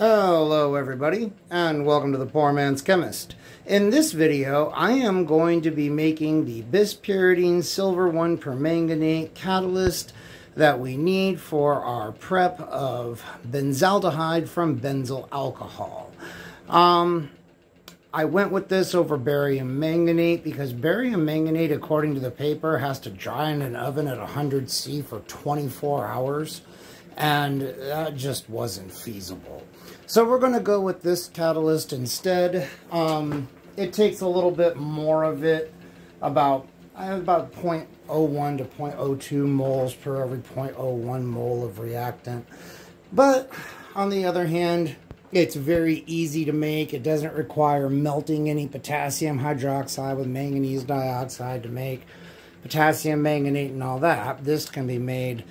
Hello everybody, and welcome to the Poor Man's Chemist. In this video, I am going to be making the bispyridinesilver(I) permanganate catalyst that we need for our prep of benzaldehyde from benzyl alcohol. I went with this over barium manganate because barium manganate, according to the paper, has to dry in an oven at 100 C for 24 hours. And that just wasn't feasible. So we're going to go with this catalyst instead. It takes a little bit more of it, about 0.01 to 0.02 moles per every 0.01 mole of reactant. But on the other hand, it's very easy to make. It doesn't require melting any potassium hydroxide with manganese dioxide to make potassium manganate and all that. This can be made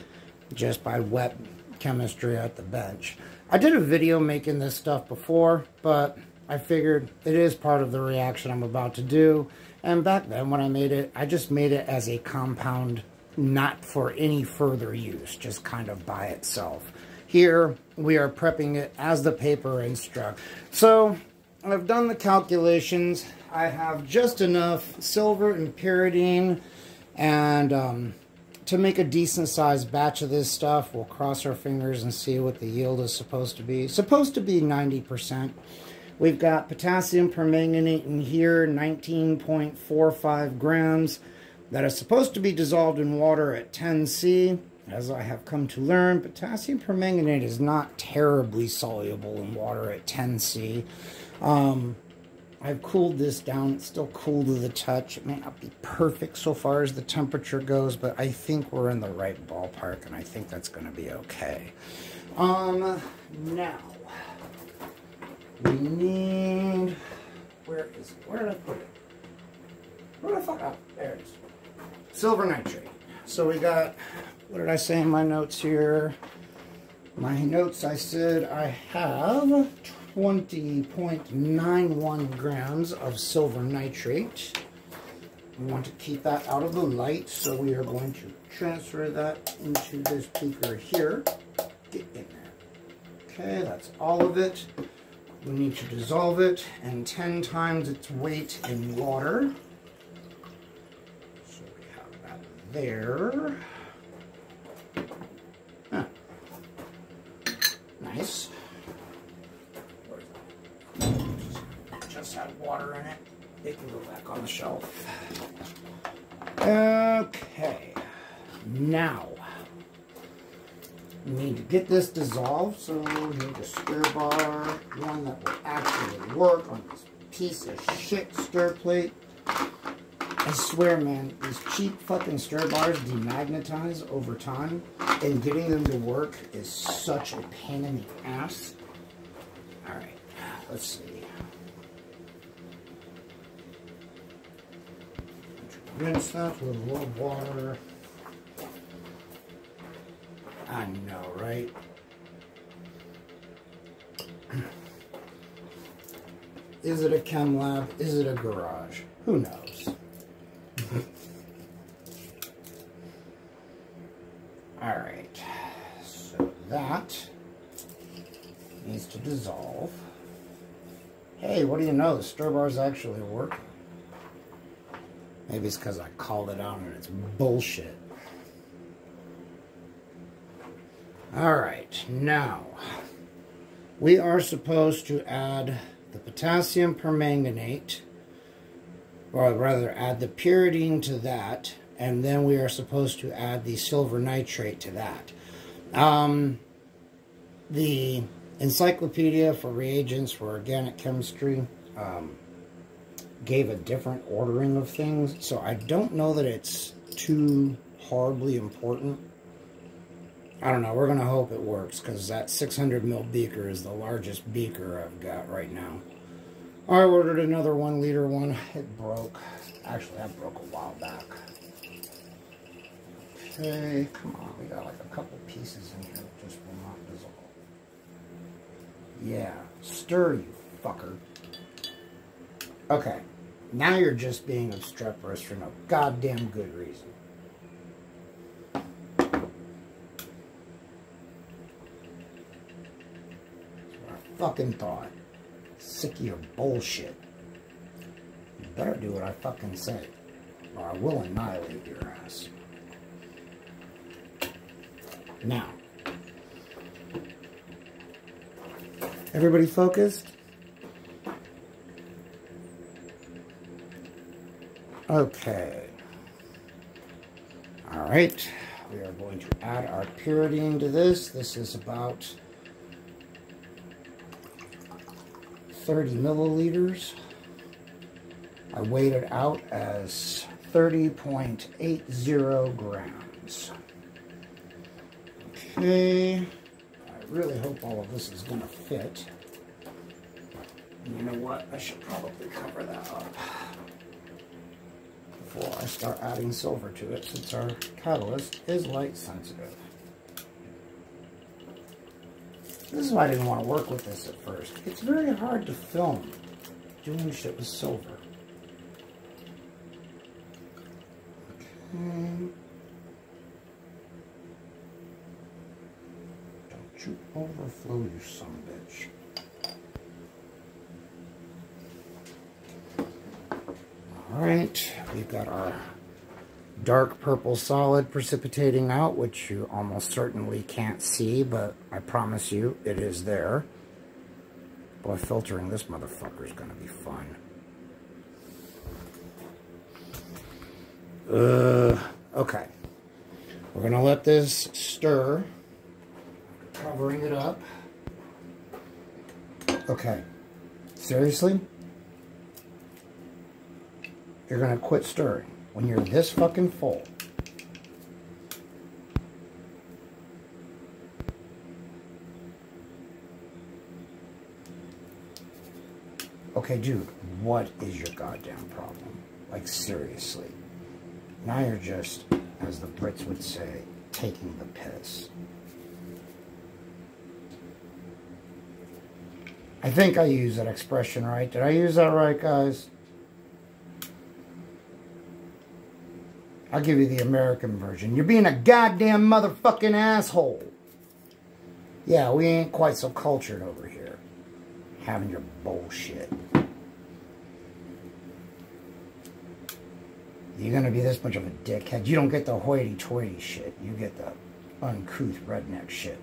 just by wet chemistry at the bench. I did a video making this stuff before, but I figured it is part of the reaction I'm about to do. And back then when I made it, I just made it as a compound, not for any further use, just kind of by itself. Here we are prepping it as the paper instructs. So I've done the calculations. I have just enough silver and pyridine and to make a decent sized batch of this stuff. We'll cross our fingers and see what the yield is supposed to be. Supposed to be 90%. We've got potassium permanganate in here, 19.45 grams, that is supposed to be dissolved in water at 10 C. As I have come to learn, potassium permanganate is not terribly soluble in water at 10 C. I've cooled this down. It's still cool to the touch. It may not be perfect so far as the temperature goes, but I think we're in the right ballpark, and I think that's going to be okay. Now, we need... Where is it? Where did I put it? Where did I fuck up? There it is. Silver nitrate. So we got... What did I say in my notes here? My notes, I said I have 20.91 grams of silver nitrate. We want to keep that out of the light, so we are going to transfer that into this beaker here. Get in there. Okay, that's all of it. We need to dissolve it in 10 times its weight in water. So we have that there. Huh. Nice. Had water in it. They can go back on the shelf. Okay. Now, we need to get this dissolved, so we need a stir bar, one that will actually work on this piece of shit stir plate. I swear, man, these cheap fucking stir bars demagnetize over time, and getting them to work is such a pain in the ass. Alright, let's see. Rinse that with a little water. I know, right? Is it a chem lab? Is it a garage? Who knows? Alright, so that needs to dissolve. Hey, what do you know? The stir bar's actually working. Maybe it's because I called it out and it's bullshit. Alright, now, we are supposed to add the potassium permanganate, or rather add the pyridine to that, and then we are supposed to add the silver nitrate to that. The Encyclopedia for Reagents for Organic Chemistry, gave a different ordering of things, so I don't know that it's too horribly important. I don't know, we're gonna hope it works, because that 600 mil beaker is the largest beaker I've got right now. I ordered another 1 liter one. It broke. Actually, that broke a while back. Okay, come on, we got like a couple pieces in here that just will not dissolve. Yeah, stir, you fucker. Okay, now you're just being obstreperous for no goddamn good reason. That's what fucking thought. Sick of your bullshit. You better do what I fucking say, or I will annihilate your ass. Now, everybody focused? Okay. All right. We are going to add our pyridine to this. This is about 30 milliliters. I weighed it out as 30.80 grams. Okay. I really hope all of this is going to fit. And you know what? I should probably cover that up before I start adding silver to it, since our catalyst is light sensitive. This is why I didn't want to work with this at first. It's very hard to film doing shit with silver. Okay. Don't you overflow, you son of a bitch. Alright, we've got our dark purple solid precipitating out, which you almost certainly can't see, but I promise you, it is there. Boy, filtering this motherfucker is going to be fun. Okay. We're going to let this stir, covering it up. Okay. Seriously? You're going to quit stirring when you're this fucking full. Okay, dude, what is your goddamn problem? Like, seriously. Now you're just, as the Brits would say, taking the piss. I think I used that expression right. Did I use that right, guys? I'll give you the American version. You're being a goddamn motherfucking asshole. Yeah, we ain't quite so cultured over here. Having your bullshit. You're gonna be this much of a dickhead. You don't get the hoity-toity shit. You get the uncouth redneck shit.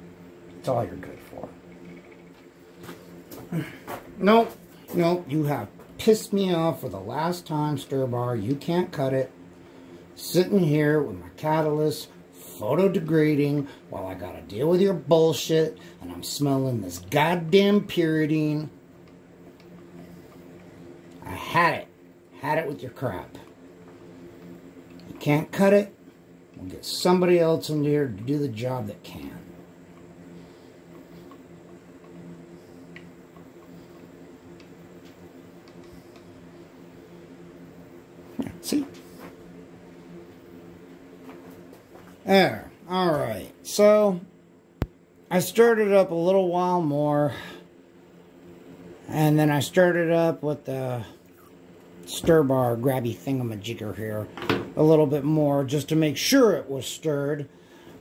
It's all you're good for. Nope. Nope. You have pissed me off for the last time, Stir Bar. You can't cut it. Sitting here with my catalyst, photodegrading, while I gotta deal with your bullshit, and I'm smelling this goddamn pyridine. I had it. Had it with your crap. You can't cut it. We'll get somebody else in here to do the job that can. See? There. Alright. So, I stirred it up a little while more. And then I stirred it up with the stir bar grabby thingamajigger here a little bit more, just to make sure it was stirred.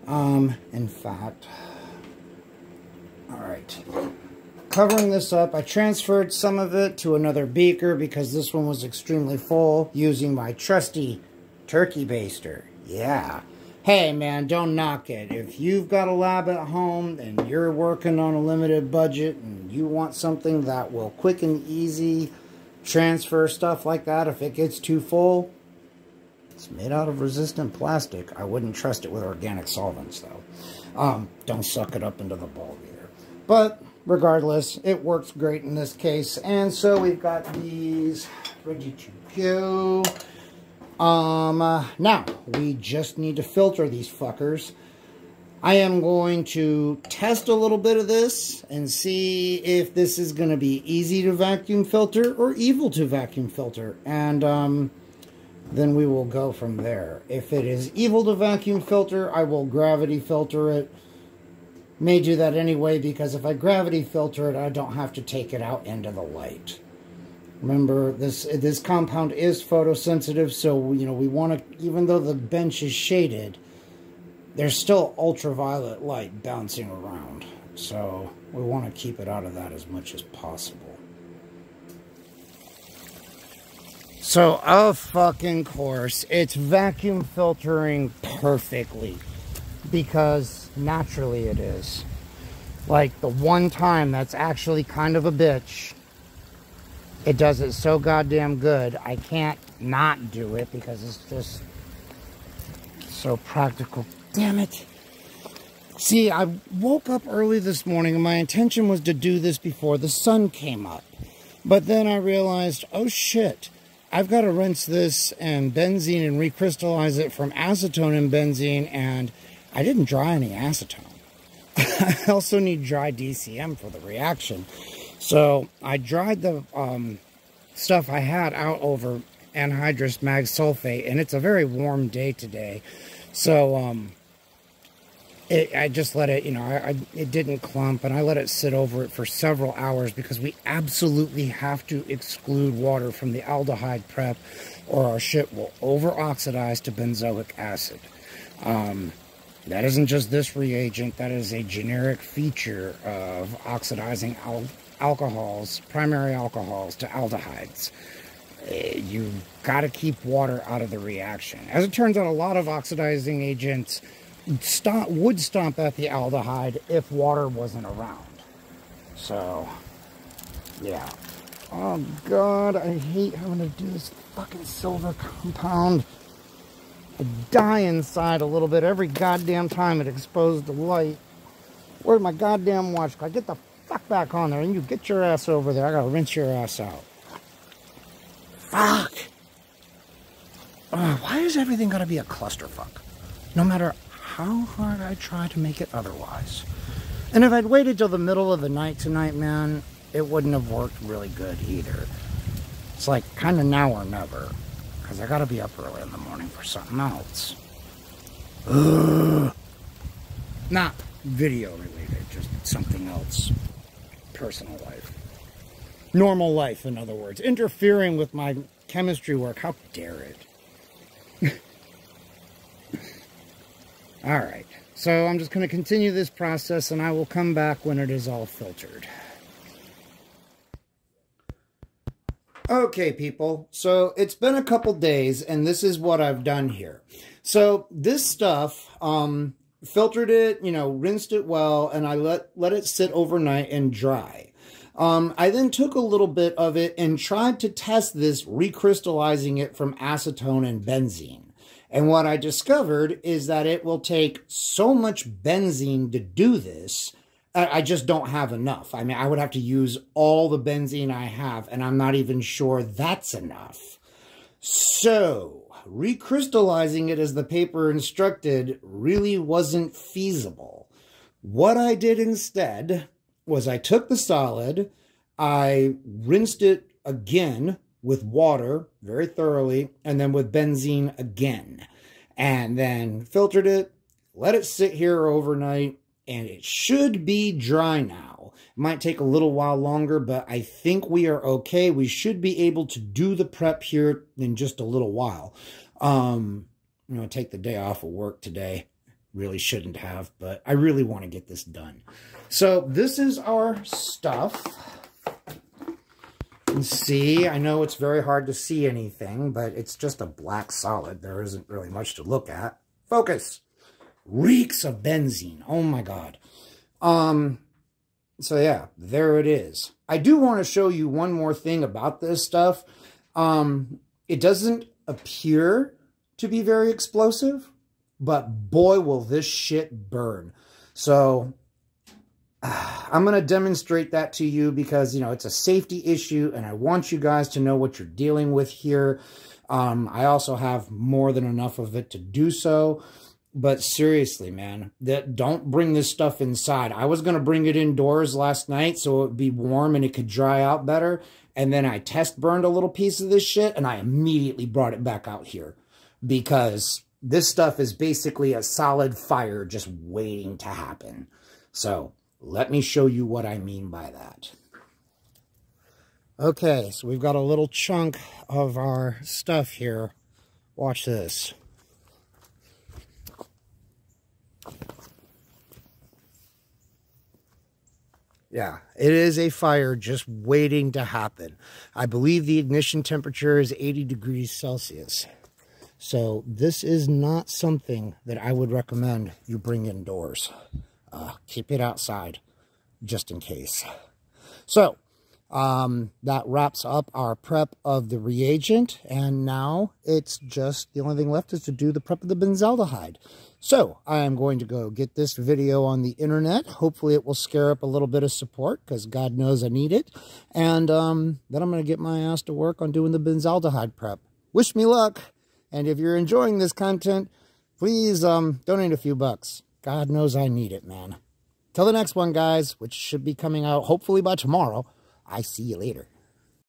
In fact. Alright. Covering this up, I transferred some of it to another beaker because this one was extremely full, using my trusty turkey baster. Yeah. Hey man, don't knock it. If you've got a lab at home and you're working on a limited budget and you want something that will quick and easy transfer stuff like that if it gets too full, it's made out of resistant plastic. I wouldn't trust it with organic solvents though. Don't suck it up into the bulb either. But regardless, it works great in this case. And so we've got these ready to go. Now, we just need to filter these fuckers. I am going to test a little bit of this and see if this is going to be easy to vacuum filter or evil to vacuum filter. And, then we will go from there. If it is evil to vacuum filter, I will gravity filter it. May do that anyway, because if I gravity filter it, I don't have to take it out into the light. Remember, this compound is photosensitive, so, you know, we want to, even though the bench is shaded, there's still ultraviolet light bouncing around. So we want to keep it out of that as much as possible. So of fucking course, it's vacuum filtering perfectly, because naturally it is. Like the one time that's actually kind of a bitch, it does it so goddamn good. I can't not do it because it's just so practical. Damn it. See, I woke up early this morning and my intention was to do this before the sun came up. But then I realized, oh shit, I've got to rinse this and benzene and recrystallize it from acetone and benzene, and I didn't dry any acetone. I also need dry DCM for the reaction. So I dried the stuff I had out over anhydrous mag sulfate, and it's a very warm day today. So I just let it, you know, it didn't clump, and I let it sit over it for several hours because we absolutely have to exclude water from the aldehyde prep or our shit will over-oxidize to benzoic acid. That isn't just this reagent, that is a generic feature of oxidizing alcohols, primary alcohols, to aldehydes. You've got to keep water out of the reaction. As it turns out, a lot of oxidizing agents would stomp at the aldehyde if water wasn't around. So, yeah. Oh god, I hate having to do this fucking silver compound. I die inside a little bit every goddamn time it exposed to light. Where'd my goddamn watch go? Get the fuck back on there, and you get your ass over there. I gotta rinse your ass out. Fuck! Why is everything gotta be a clusterfuck? No matter how hard I try to make it otherwise. And if I'd waited till the middle of the night tonight, man, it wouldn't have worked really good either. It's like kinda now or never. Because I gotta be up early in the morning for something else. Ugh. Not video related, just something else. Personal life. Normal life, in other words. Interfering with my chemistry work. How dare it? Alright, so I'm just going to continue this process and I will come back when it is all filtered. Okay, people, so it's been a couple days and this is what I've done here. So this stuff, filtered it, you know, rinsed it well, and I let it sit overnight and dry. I then took a little bit of it and tried to test this, recrystallizing it from acetone and benzene. And what I discovered is that it will take so much benzene to do this. I just don't have enough. I mean, I would have to use all the benzene I have, and I'm not even sure that's enough. So, recrystallizing it as the paper instructed really wasn't feasible. What I did instead was I took the solid, I rinsed it again with water very thoroughly, and then with benzene again. And then filtered it, let it sit here overnight, and it should be dry now. It might take a little while longer, but I think we are okay. We should be able to do the prep here in just a little while. I'm gonna take the day off of work today. Really shouldn't have, but I really want to get this done. So this is our stuff. See, I know it's very hard to see anything, but it's just a black solid. There isn't really much to look at. Focus. Reeks of benzene. Oh my god. So yeah, there it is. I do want to show you one more thing about this stuff. It doesn't appear to be very explosive, but boy will this shit burn. So I'm going to demonstrate that to you because, you know, it's a safety issue and I want you guys to know what you're dealing with here. I also have more than enough of it to do so. But seriously, man, don't bring this stuff inside. I was going to bring it indoors last night so it would be warm and it could dry out better. And then I test burned a little piece of this shit and I immediately brought it back out here because this stuff is basically a solid fire just waiting to happen. So let me show you what I mean by that. Okay, so we've got a little chunk of our stuff here. Watch this. Yeah, it is a fire just waiting to happen. I believe the ignition temperature is 80 degrees Celsius. So this is not something that I would recommend you bring indoors. Keep it outside just in case. So that wraps up our prep of the reagent. And now it's just the only thing left is to do the prep of the benzaldehyde. So I am going to go get this video on the internet. Hopefully it will scare up a little bit of support because God knows I need it. And then I'm going to get my ass to work on doing the benzaldehyde prep. Wish me luck. And if you're enjoying this content, please donate a few bucks. God knows I need it, man. Till the next one, guys, which should be coming out hopefully by tomorrow. I see you later.